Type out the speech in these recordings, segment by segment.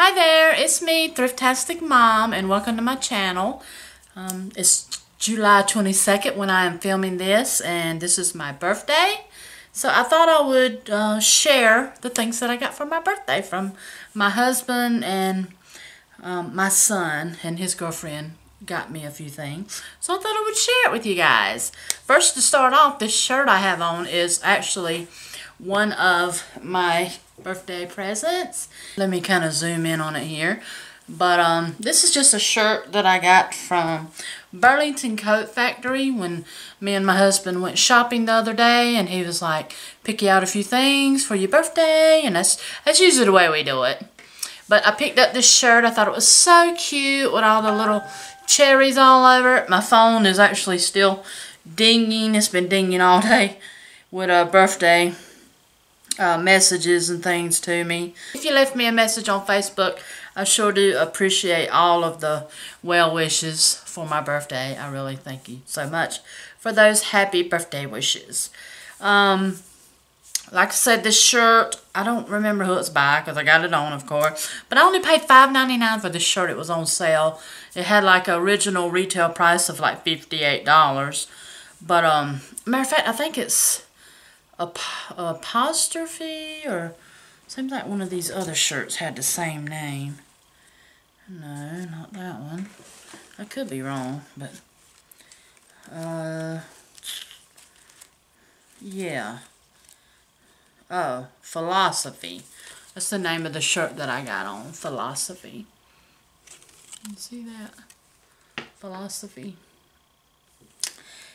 Hi there, it's me, Thriftastic Mom, and welcome to my channel. It's July 22nd when I am filming this, and this is my birthday. So I thought I would share the things that I got for my birthday from my husband and my son and his girlfriend got me a few things. So I thought I would share it with you guys. First, to start off, this shirt I have on is actually one of my birthday presents. Let me kind of zoom in on it here, but this is just a shirt that I got from Burlington Coat Factory when me and my husband went shopping the other day, and he was like, pick you out a few things for your birthday, and that's usually the way we do it. But I picked up this shirt. I thought it was so cute with all the little cherries all over it. My phone is actually still dinging. It's been dinging all day with a birthday messages and things to me. If you left me a message on Facebook, I sure do appreciate all of the well wishes for my birthday. I really thank you so much for those happy birthday wishes. Like I said, this shirt, I don't remember who it's by because I got it on, of course, but I only paid $5.99 for this shirt. It was on sale. It had like an original retail price of like $58, but matter of fact, I think it's Apostrophe, or seems like one of these other shirts had the same name. No, not that one. I could be wrong, but yeah. Oh, Philosophy. That's the name of the shirt that I got on. Philosophy. You see that? Philosophy.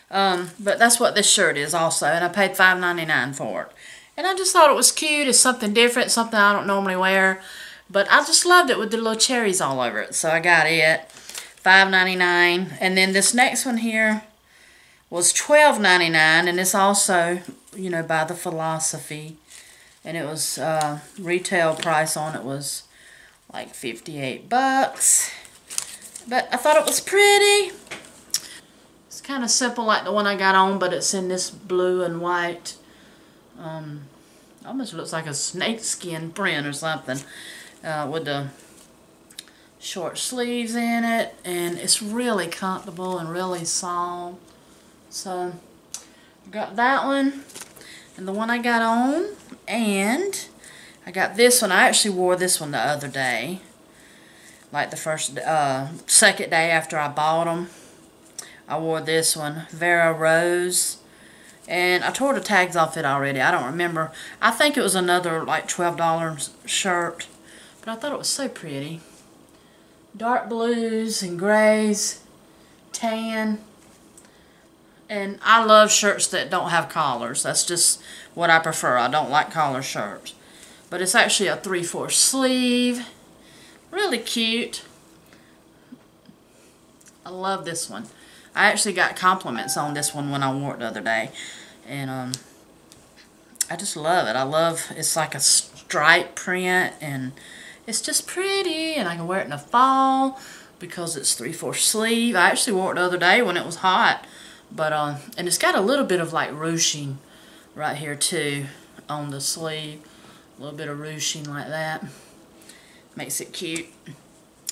But that's what this shirt is also, and I paid $5.99 for it. And I just thought it was cute. It's something different, something I don't normally wear. But I just loved it with the little cherries all over it. So I got it, $5.99. And then this next one here was $12.99, and it's also, you know, by the Philosophy. And it was, retail price on it was like $58. But I thought it was pretty. It's kind of simple like the one I got on, but it's in this blue and white. Almost looks like a snakeskin print or something with the short sleeves in it. And it's really comfortable and really soft. So I got that one and the one I got on. And I got this one. I actually wore this one the other day. Like the second day after I bought them. I wore this one, Vera Rose, and I tore the tags off it already. I don't remember. I think it was another like $12 shirt, but I thought it was so pretty. Dark blues and grays, tan, and I love shirts that don't have collars. That's just what I prefer. I don't like collar shirts, but it's actually a 3/4 sleeve. Really cute. I love this one. I actually got compliments on this one when I wore it the other day, and I just love it. I love, it's like a stripe print, and it's just pretty, and I can wear it in the fall because it's 3/4 sleeve. I actually wore it the other day when it was hot, but and it's got a little bit of like ruching right here too on the sleeve, a little bit of ruching like that, makes it cute.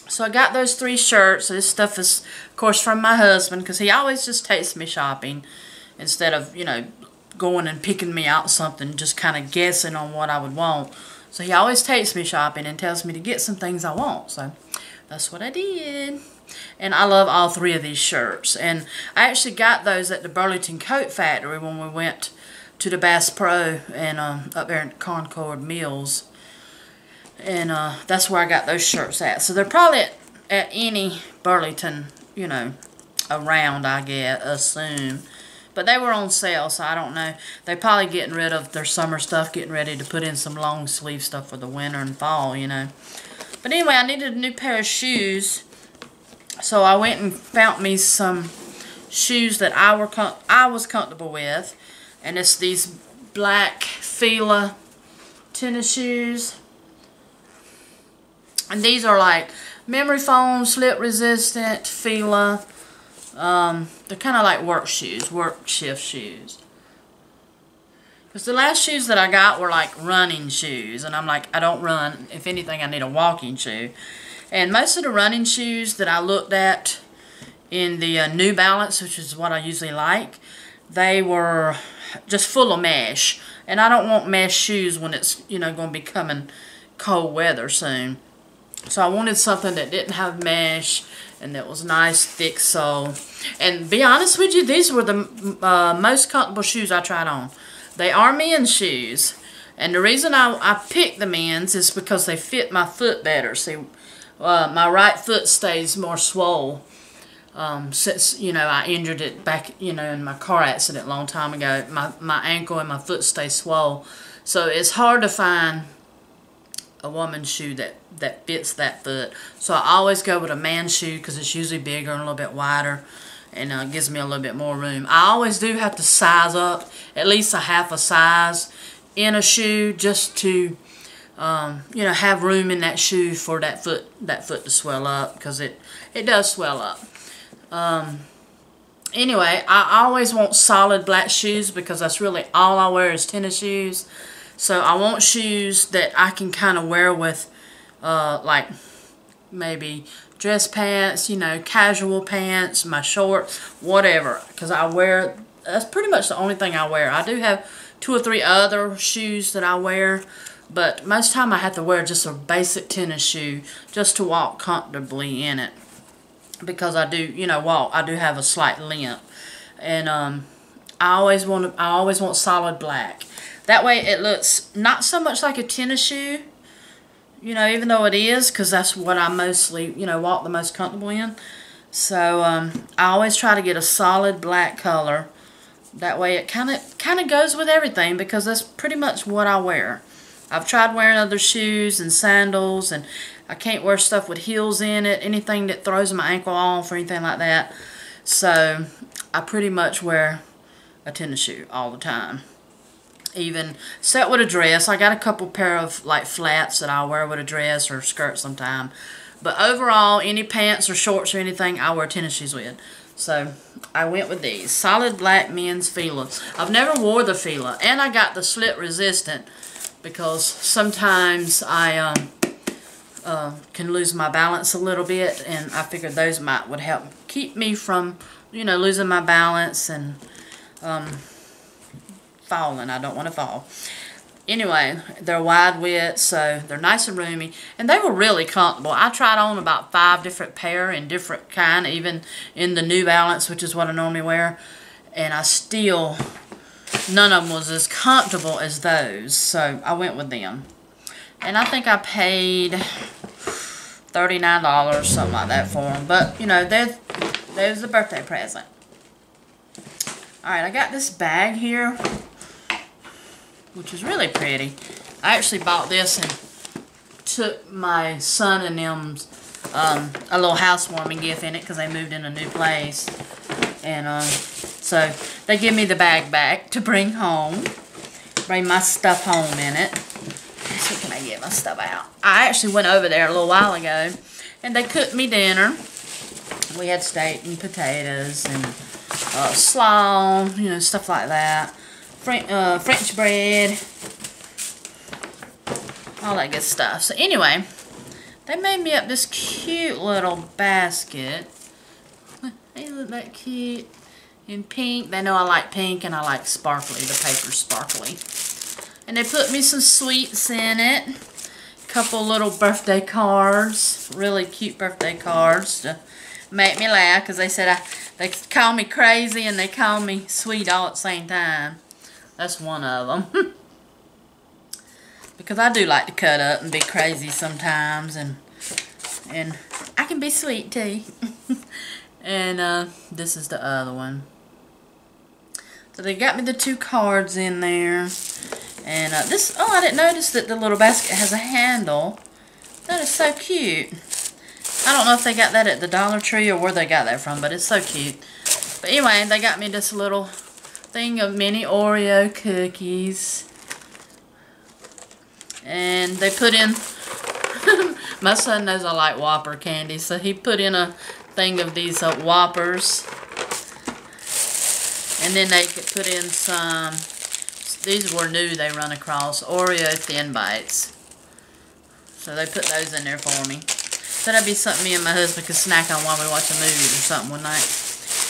So I got those three shirts. So this stuff is, of course, from my husband, because he always just takes me shopping instead of, you know, going and picking me out something, just kind of guessing on what I would want. So he always takes me shopping and tells me to get some things I want. So that's what I did. And I love all three of these shirts. And I actually got those at the Burlington Coat Factory when we went to the Bass Pro and up there in Concord Mills. And that's where I got those shirts at. So they're probably at any Burlington, you know, around, I guess, assume. But they were on sale, so I don't know. They're probably getting rid of their summer stuff, getting ready to put in some long sleeve stuff for the winter and fall, you know. But anyway, I needed a new pair of shoes. So I went and found me some shoes that I was comfortable with. And it's these black Fila tennis shoes. And these are like memory foam, slip resistant, Fila. They're kind of like work shoes, work shift shoes. Because the last shoes that I got were like running shoes. And I'm like, I don't run. If anything, I need a walking shoe. And most of the running shoes that I looked at in the New Balance, which is what I usually like, they were just full of mesh. And I don't want mesh shoes when it's, you know, going to be coming cold weather soon. So I wanted something that didn't have mesh and that was nice, thick sole. And be honest with you, these were the most comfortable shoes I tried on. They are men's shoes. And the reason I picked the men's is because they fit my foot better. See, my right foot stays more swole since, you know, I injured it back, you know, in my car accident a long time ago. My ankle and my foot stay swole. So it's hard to find a woman's shoe that fits that foot. So I always go with a man's shoe because it's usually bigger and a little bit wider, and gives me a little bit more room. I always do have to size up at least a half a size in a shoe just to you know, have room in that shoe for that foot to swell up, because it does swell up. Anyway, I always want solid black shoes because that's really all I wear is tennis shoes. So I want shoes that I can kind of wear with, like, maybe dress pants, you know, casual pants, my shorts, whatever. Because that's pretty much the only thing I wear. I do have 2 or 3 other shoes that I wear, but most of the time I have to wear just a basic tennis shoe just to walk comfortably in it. Because I do, you know, I do have a slight limp. And I always want solid black. That way it looks not so much like a tennis shoe, you know, even though it is, because that's what I mostly, you know, walk the most comfortable in. So I always try to get a solid black color. That way it kind of goes with everything, because that's pretty much what I wear. I've tried wearing other shoes and sandals, and I can't wear stuff with heels in it, anything that throws my ankle off or anything like that. So I pretty much wear a tennis shoe all the time. Even set with a dress. I got a couple pair of like flats that I wear with a dress or a skirt sometime, but overall any pants or shorts or anything I wear tennis shoes with. So I went with these solid black men's Fila. I've never wore the Fila, and I got the slip resistant because sometimes I can lose my balance a little bit, and I figured those would help keep me from, you know, losing my balance and falling. I don't want to fall. Anyway, they're wide width, so they're nice and roomy, and they were really comfortable. I tried on about 5 different pair in different kind, even in the New Balance, which is what I normally wear, and I still, none of them was as comfortable as those, so I went with them. And I think I paid $39, something like that, for them, but, you know, there's the birthday present. Alright, I got this bag here, which is really pretty. I actually bought this and took my son and them a little housewarming gift in it because they moved in a new place. And so they give me the bag back to bring home, bring my stuff home in it. So can I get my stuff out? I actually went over there a little while ago and they cooked me dinner. We had steak and potatoes and slaw, you know, stuff like that. French bread, all that good stuff. So anyway, they made me up this cute little basket. They look that cute in pink. They know I like pink, and I like sparkly, the paper sparkly. And they put me some sweets in it, a couple little birthday cards, really cute birthday cards to make me laugh, because they said they call me crazy and they call me sweet all at the same time. That's one of them. Because I do like to cut up and be crazy sometimes. And I can be sweet too. And this is the other one. So they got me the 2 cards in there. And this, oh, I didn't notice that the little basket has a handle. That is so cute. I don't know if they got that at the Dollar Tree or where they got that from, but it's so cute. But anyway, they got me this little thing of mini Oreo cookies, and they put in my son knows I like Whopper candy, so he put in a thing of these Whoppers, and then they could put in some These were new they run across. Oreo Thin Bites. So they put those in there for me. So that'd be something me and my husband could snack on while we watch a movie or something one night.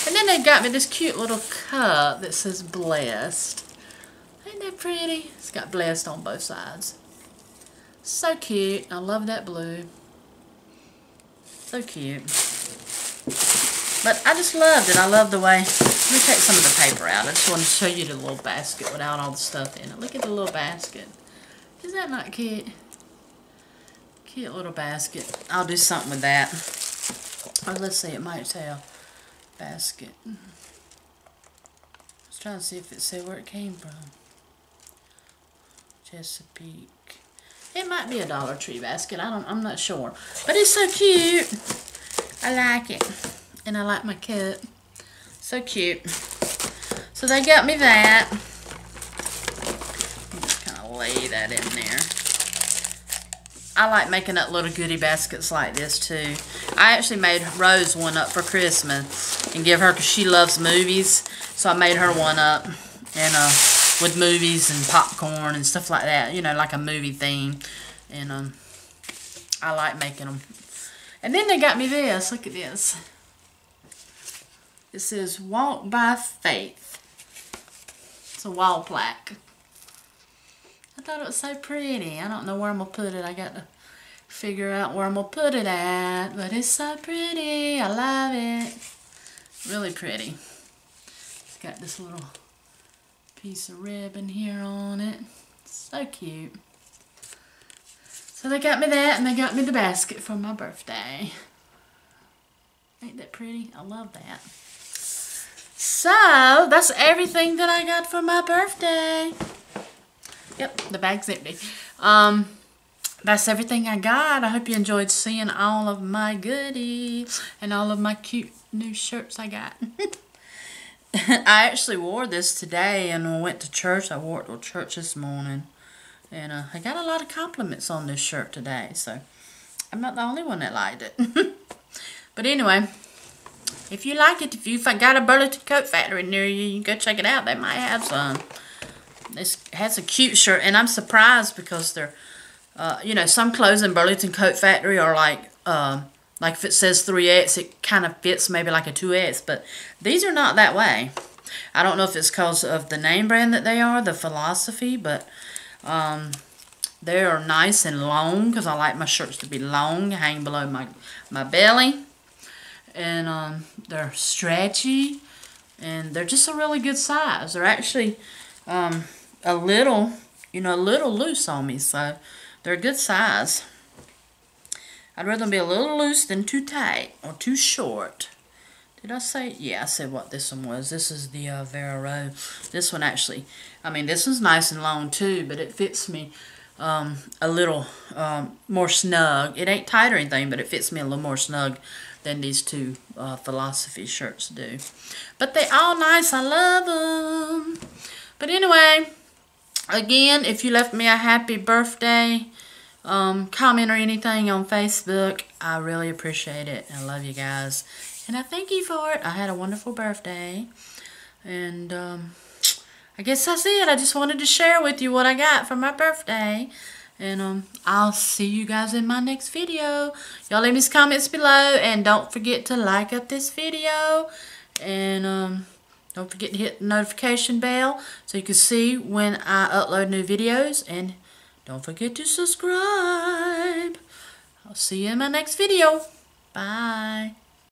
And then they got me this cute little cup that says Blessed. Ain't that pretty? It's got Blessed on both sides. So cute. I love that blue. So cute. But I just loved it. I love the way... Let me take some of the paper out. I just want to show you the little basket without all the stuff in it. Look at the little basket. Is that not cute? Cute little basket. I'll do something with that. Or let's see. It might tell. Basket. I was trying to see if it said where it came from. Chesapeake. It might be a Dollar Tree basket. I'm not sure. But it's so cute. I like it. And I like my cup. So cute. So they got me that. I'm just kind of lay that in there. I like making up little goodie baskets like this too. I actually made Rose one up for Christmas and give her because she loves movies. So I made her one up. And with movies and popcorn and stuff like that, you know, like a movie theme. And I like making them. And then they got me this. Look at this. It says Walk by Faith. It's a wall plaque. I thought it was so pretty. I don't know where I'm gonna put it. I got to figure out where I'm gonna put it at, but it's so pretty. I love it. Really pretty. It's got this little piece of ribbon here on it. So cute. So they got me that, and they got me the basket for my birthday. Ain't that pretty? I love that. So that's everything that I got for my birthday. Yep, the bag's empty. That's everything I got. I hope you enjoyed seeing all of my goodies and all of my cute new shirts I got. I actually wore this today, and when I went to church, I wore it to church this morning. And I got a lot of compliments on this shirt today, so I'm not the only one that liked it. But anyway, if you like it, if you've got a Burlington Coat Factory near you, you can go check it out. They might have some. It has a cute shirt, and I'm surprised because they're, you know, some clothes in Burlington Coat Factory are like if it says 3X, it kind of fits maybe like a 2X, but these are not that way. I don't know if it's because of the name brand that they are, the Philosophy, but they are nice and long because I like my shirts to be long, hang below my belly, and they're stretchy, and they're just a really good size. They're actually a little, you know, a little loose on me, so they're a good size. I'd rather be a little loose than too tight or too short. Did I say? Yeah, I said what this one was. This is the Vera Rose. This one actually, I mean, this one's nice and long too, but it fits me a little more snug. It ain't tight or anything, but it fits me a little more snug than these two Philosophy shirts do. But they all nice. I love them. But anyway, again, if you left me a happy birthday comment or anything on Facebook, I really appreciate it. I love you guys, and I thank you for it. I had a wonderful birthday, and I guess that's it. I just wanted to share with you what I got for my birthday, and I'll see you guys in my next video. Y'all leave me comments below, and don't forget to like up this video, and don't forget to hit the notification bell so you can see when I upload new videos, and don't forget to subscribe. I'll see you in my next video. Bye.